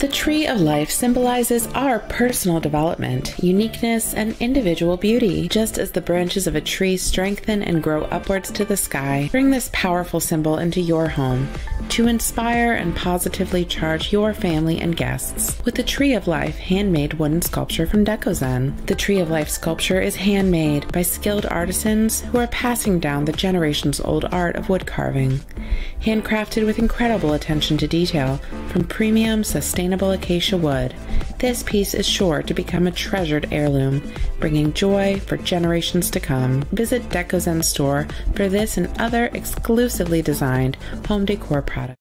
The tree of life symbolizes our personal development, uniqueness, and individual beauty. Just as the branches of a tree strengthen and grow upwards to the sky, bring this powerful symbol into your home to inspire and positively charge your family and guests with the Tree of Life handmade wooden sculpture from Decozen. The Tree of Life sculpture is handmade by skilled artisans who are passing down the generations-old art of wood carving, handcrafted with incredible attention to detail from premium, sustainable acacia wood. This piece is sure to become a treasured heirloom, bringing joy for generations to come. Visit Decozen's store for this and other exclusively designed home decor products.